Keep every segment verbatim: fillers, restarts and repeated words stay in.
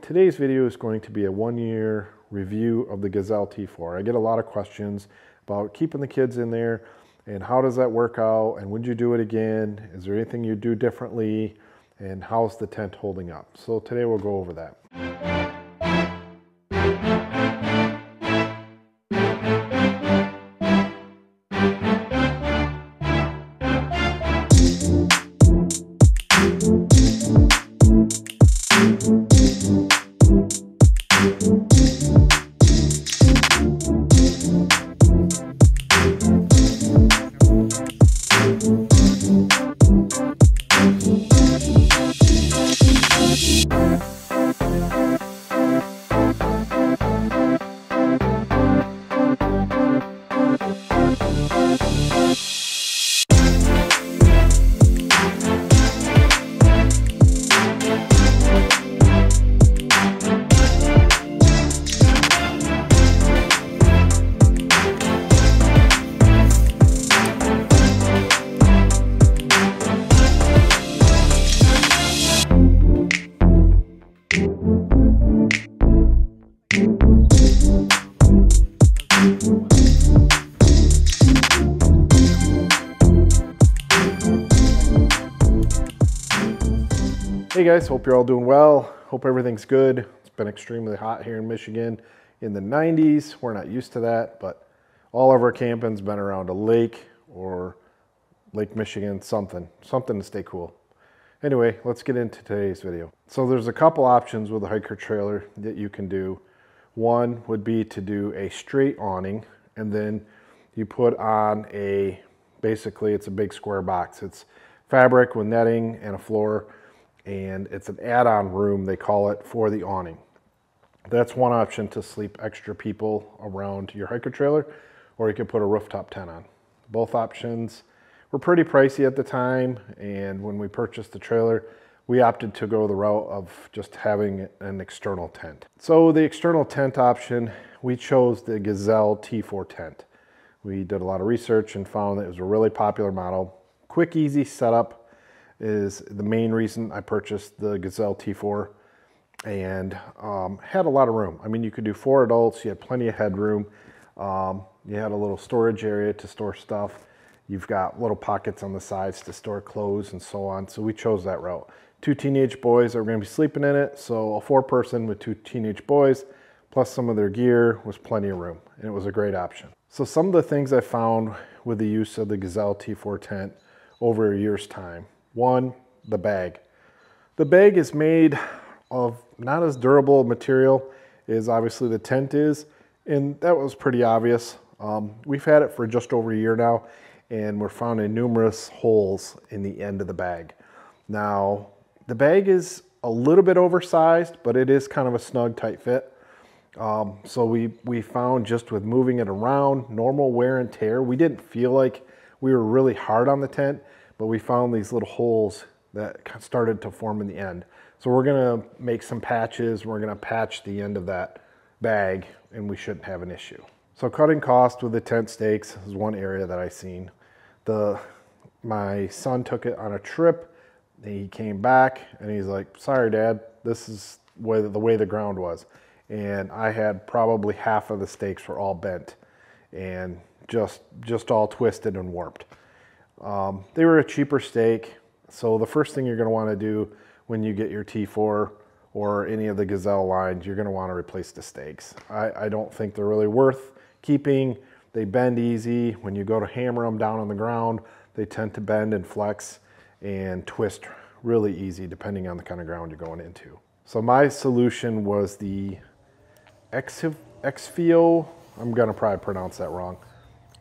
Today's video is going to be a one-year review of the Gazelle T four. I get a lot of questions about keeping the kids in there and how does that work out and would you do it again? Is there anything you do differently? And how's the tent holding up? So today we'll go over that. Hey guys, hope you're all doing well. Hope everything's good. It's been extremely hot here in Michigan in the nineties. We're not used to that, but all of our camping's been around a lake or Lake Michigan, something, something to stay cool. Anyway, let's get into today's video. So there's a couple options with a hiker trailer that you can do. One would be to do a straight awning, and then you put on a, basically it's a big square box. It's fabric with netting and a floor, and it's an add-on room, they call it, for the awning. That's one option to sleep extra people around your hiker trailer, or you can put a rooftop tent on. Both options were pretty pricey at the time, and when we purchased the trailer, we opted to go the route of just having an external tent. So the external tent option, we chose the Gazelle T four tent. We did a lot of research and found that it was a really popular model. Quick, easy setup is the main reason I purchased the Gazelle T four, and um, had a lot of room. I mean, you could do four adults, you had plenty of headroom, um, you had a little storage area to store stuff, you've got little pockets on the sides to store clothes and so on, so we chose that route. Two teenage boys are going to be sleeping in it, so a four person with two teenage boys, plus some of their gear, was plenty of room, and it was a great option. So some of the things I found with the use of the Gazelle T four tent over a year's time. One, the bag. The bag is made of not as durable material as obviously the tent is, and that was pretty obvious. Um, we've had it for just over a year now, and we're finding numerous holes in the end of the bag. Now, the bag is a little bit oversized, but it is kind of a snug, tight fit. Um, so we, we found just with moving it around, normal wear and tear, we didn't feel like we were really hard on the tent, but we found these little holes that started to form in the end. So we're gonna make some patches, we're gonna patch the end of that bag, and we shouldn't have an issue. So cutting cost with the tent stakes is one area that I seen. The, my son took it on a trip, he came back and he's like, sorry Dad, this is way, the way the ground was. And I had probably half of the stakes were all bent and just, just all twisted and warped. Um, they were a cheaper stake, so the first thing you're going to want to do when you get your T four or any of the Gazelle lines, you're going to want to replace the stakes. I, I don't think they're really worth keeping. They bend easy. When you go to hammer them down on the ground, they tend to bend and flex and twist really easy depending on the kind of ground you're going into. So my solution was the X-Feel, I'm going to probably pronounce that wrong,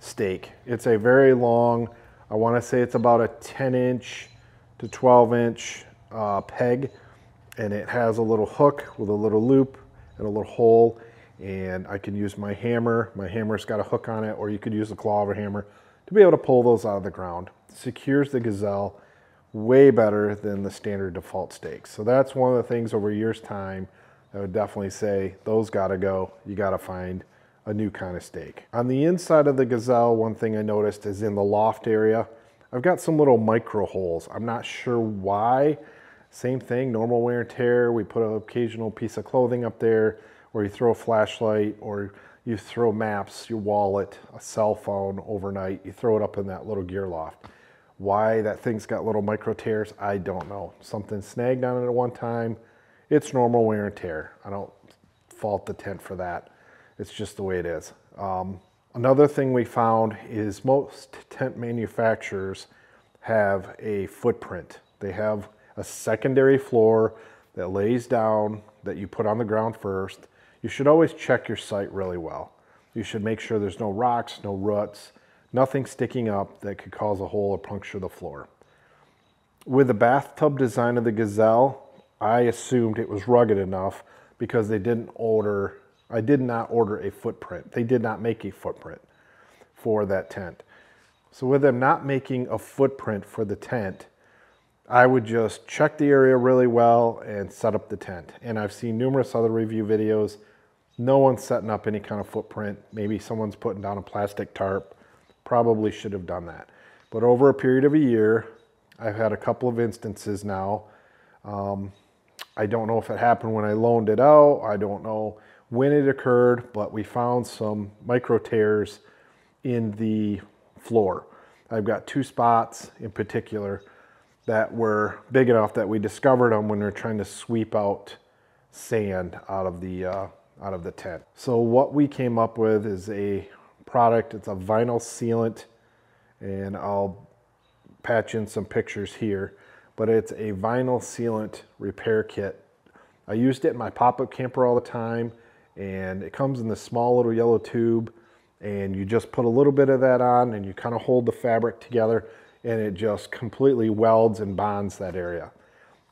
stake. It's a very long, I want to say it's about a ten inch to twelve inch uh, peg, and it has a little hook with a little loop and a little hole, and I can use my hammer. My hammer's got a hook on it, or you could use the claw of a hammer to be able to pull those out of the ground. It secures the Gazelle way better than the standard default stakes. So that's one of the things over a year's time I would definitely say those got to go. You got to find a new kind of stake. On the inside of the Gazelle, one thing I noticed is in the loft area, I've got some little micro holes. I'm not sure why. Same thing, normal wear and tear. We put an occasional piece of clothing up there, or you throw a flashlight, or you throw maps, your wallet, a cell phone overnight. You throw it up in that little gear loft. Why that thing's got little micro tears, I don't know. Something snagged on it at one time. It's normal wear and tear. I don't fault the tent for that. It's just the way it is. Um, another thing we found is most tent manufacturers have a footprint. They have a secondary floor that lays down that you put on the ground first. You should always check your site really well. You should make sure there's no rocks, no ruts, nothing sticking up that could cause a hole or puncture the floor. With the bathtub design of the Gazelle, I assumed it was rugged enough because they didn't order, I did not order a footprint. They did not make a footprint for that tent. So with them not making a footprint for the tent, I would just check the area really well and set up the tent. And I've seen numerous other review videos. No one's setting up any kind of footprint. Maybe someone's putting down a plastic tarp. Probably should have done that. But over a period of a year, I've had a couple of instances now. Um, I don't know if it happened when I loaned it out. I don't know when it occurred, but we found some micro tears in the floor. I've got two spots in particular that were big enough that we discovered them when we were trying to sweep out sand out of the uh, out of the tent. So what we came up with is a product. It's a vinyl sealant, and I'll patch in some pictures here, but it's a vinyl sealant repair kit. I used it in my pop-up camper all the time, and it comes in this small little yellow tube, and you just put a little bit of that on and you kind of hold the fabric together, and it just completely welds and bonds that area.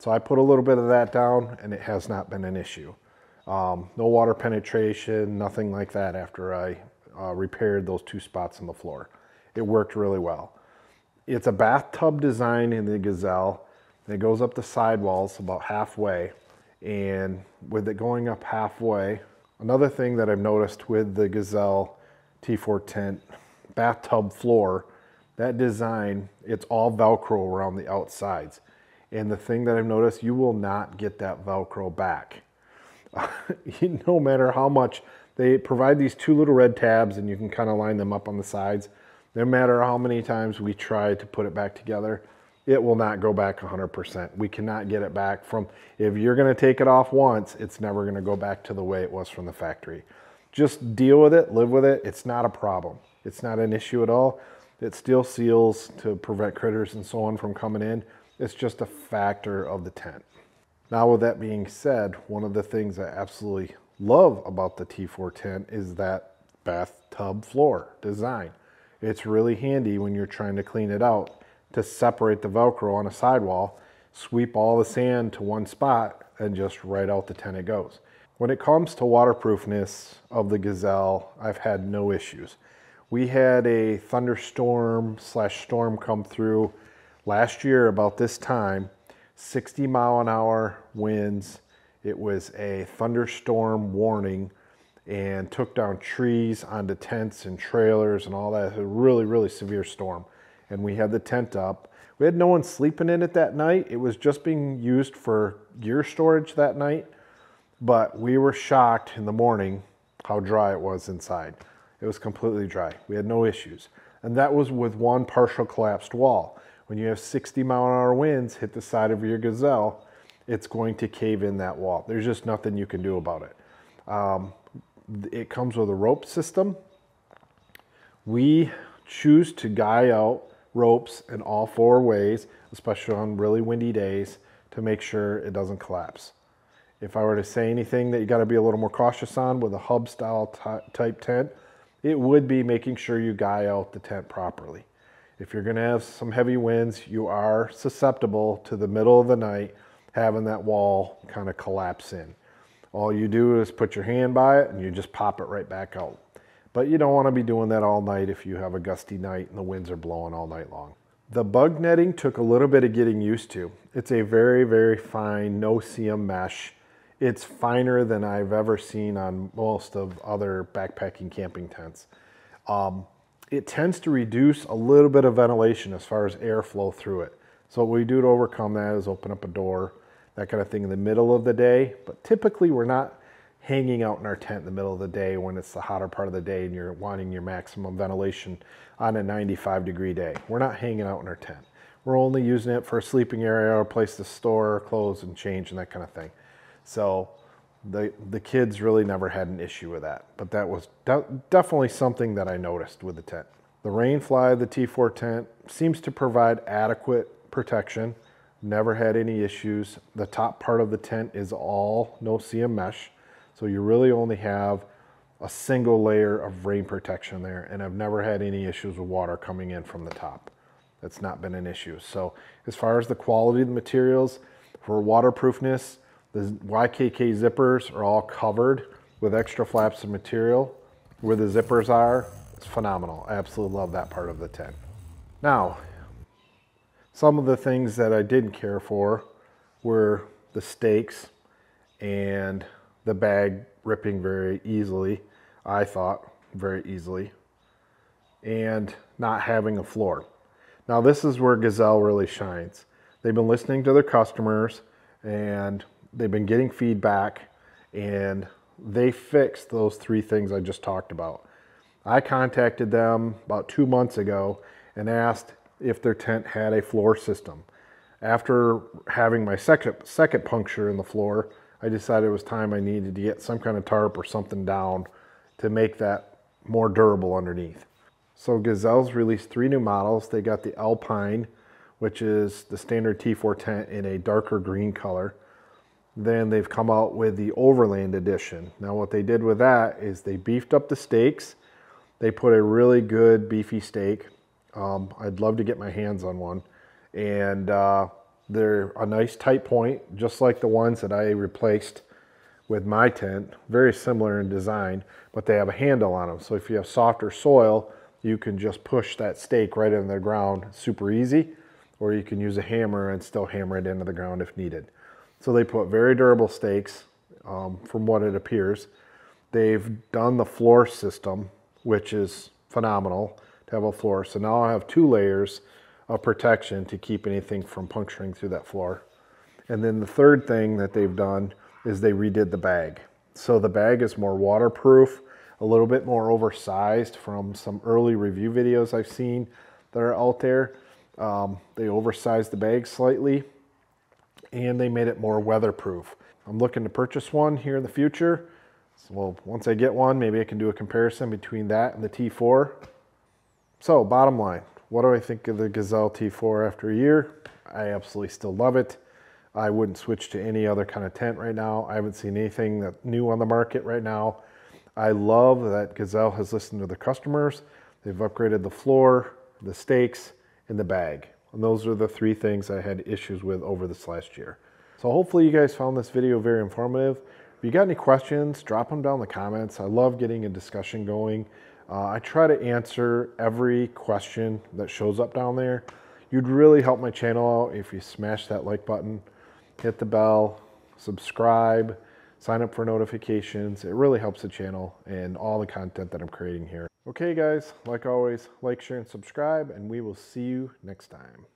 So I put a little bit of that down and it has not been an issue. Um, no water penetration, nothing like that after I uh, repaired those two spots on the floor. It worked really well. It's a bathtub design in the Gazelle. It goes up the sidewalls about halfway, and with it going up halfway, another thing that I've noticed with the Gazelle T four tent bathtub floor, that design, it's all Velcro around the outsides. And the thing that I've noticed, you will not get that Velcro back. No matter how much, they provide these two little red tabs and you can kind of line them up on the sides. No matter how many times we try to put it back together, it will not go back one hundred percent. We cannot get it back from, if you're gonna take it off once, it's never gonna go back to the way it was from the factory. Just deal with it, live with it. It's not a problem. It's not an issue at all. It still seals to prevent critters and so on from coming in. It's just a factor of the tent. Now, with that being said, one of the things I absolutely love about the T four tent is that bathtub floor design. It's really handy when you're trying to clean it out to separate the Velcro on a sidewall, sweep all the sand to one spot, and just right out the tent it goes. When it comes to waterproofness of the Gazelle, I've had no issues. We had a thunderstorm slash storm come through last year about this time, sixty mile an hour winds. It was a thunderstorm warning and took down trees onto tents and trailers and all that. A really, really severe storm. And we had the tent up. We had no one sleeping in it that night. It was just being used for gear storage that night, but we were shocked in the morning how dry it was inside. It was completely dry. We had no issues. And that was with one partial collapsed wall. When you have sixty mile an hour winds hit the side of your Gazelle, it's going to cave in that wall. There's just nothing you can do about it. Um, it comes with a rope system. We choose to guy out ropes in all four ways, especially on really windy days, to make sure it doesn't collapse. If I were to say anything that you got to be a little more cautious on with a hub style type tent, it would be making sure you guy out the tent properly. If you're gonna have some heavy winds, you are susceptible to the middle of the night having that wall kind of collapse in. All you do is put your hand by it and you just pop it right back out. But you don't wanna be doing that all night if you have a gusty night and the winds are blowing all night long. The bug netting took a little bit of getting used to. It's a very, very fine no-see-um mesh. It's finer than I've ever seen on most of other backpacking camping tents. Um, it tends to reduce a little bit of ventilation as far as airflow through it. So what we do to overcome that is open up a door that kind of thing in the middle of the day. But typically we're not hanging out in our tent in the middle of the day when it's the hotter part of the day and you're wanting your maximum ventilation on a ninety-five degree day. We're not hanging out in our tent. We're only using it for a sleeping area or a place to store clothes and change and that kind of thing. So the, the kids really never had an issue with that. But that was de- definitely something that I noticed with the tent. The Rainfly, the T four tent, seems to provide adequate protection. Never had any issues. The top part of the tent is all no-see-em mesh. So you really only have a single layer of rain protection there, and I've never had any issues with water coming in from the top. That's not been an issue. So as far as the quality of the materials, for waterproofness, the Y K K zippers are all covered with extra flaps of material. Where the zippers are, it's phenomenal. I absolutely love that part of the tent. Now, some of the things that I didn't care for were the stakes and the bag ripping very easily, I thought, very easily, and not having a floor. Now this is where Gazelle really shines. They've been listening to their customers and they've been getting feedback, and they fixed those three things I just talked about. I contacted them about two months ago and asked if their tent had a floor system. After having my second, second puncture in the floor, I decided it was time I needed to get some kind of tarp or something down to make that more durable underneath. So Gazelle's released three new models. They got the Alpine, which is the standard T four tent in a darker green color. Then they've come out with the Overland edition. Now what they did with that is they beefed up the stakes. They put a really good beefy stake. Um, I'd love to get my hands on one. And uh, they're a nice tight point, just like the ones that I replaced with my tent. Very similar in design, but they have a handle on them. So if you have softer soil, you can just push that stake right into the ground super easy, or you can use a hammer and still hammer it into the ground if needed. So they put very durable stakes, um, from what it appears. They've done the floor system, which is phenomenal to have a floor. So now I have two layers of protection to keep anything from puncturing through that floor. And then the third thing that they've done is they redid the bag. So the bag is more waterproof, a little bit more oversized from some early review videos I've seen that are out there. Um, they oversized the bag slightly and they made it more weatherproof. I'm looking to purchase one here in the future. So, well, once I get one, maybe I can do a comparison between that and the T four. So bottom line, what do I think of the Gazelle T four after a year? I absolutely still love it. I wouldn't switch to any other kind of tent right now. I haven't seen anything that new on the market right now. I love that Gazelle has listened to their customers. They've upgraded the floor, the stakes, and the bag. And those are the three things I had issues with over this last year. So hopefully you guys found this video very informative. If you got any questions, drop them down in the comments. I love getting a discussion going. Uh, I try to answer every question that shows up down there. You'd really help my channel out if you smash that like button, hit the bell, subscribe, sign up for notifications. It really helps the channel and all the content that I'm creating here. Okay guys, like always, like, share, and subscribe, and we will see you next time.